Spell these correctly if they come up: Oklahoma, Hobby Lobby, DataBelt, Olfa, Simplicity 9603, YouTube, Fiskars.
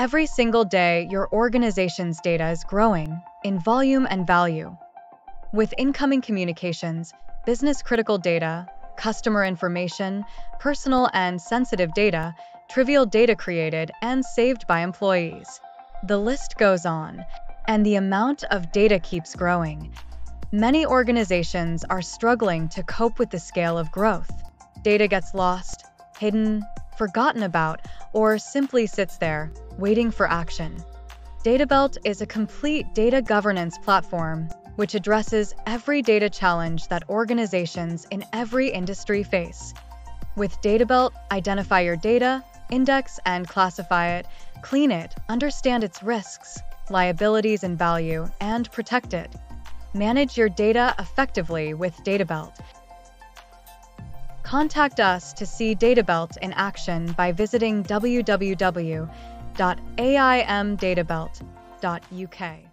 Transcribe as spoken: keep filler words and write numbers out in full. Every single day, your organization's data is growing in volume and value. With incoming communications, business-critical data, customer information, personal and sensitive data, trivial data created and saved by employees. The list goes on, and the amount of data keeps growing. Many organizations are struggling to cope with the scale of growth. Data gets lost, hidden, forgotten about, or simply sits there, waiting for action. DataBelt is a complete data governance platform which addresses every data challenge that organizations in every industry face. With DataBelt, identify your data, index and classify it, clean it, understand its risks, liabilities and value, and protect it. Manage your data effectively with DataBelt. Contact us to see DataBelt in action by visiting w w w dot a i m databelt dot u k.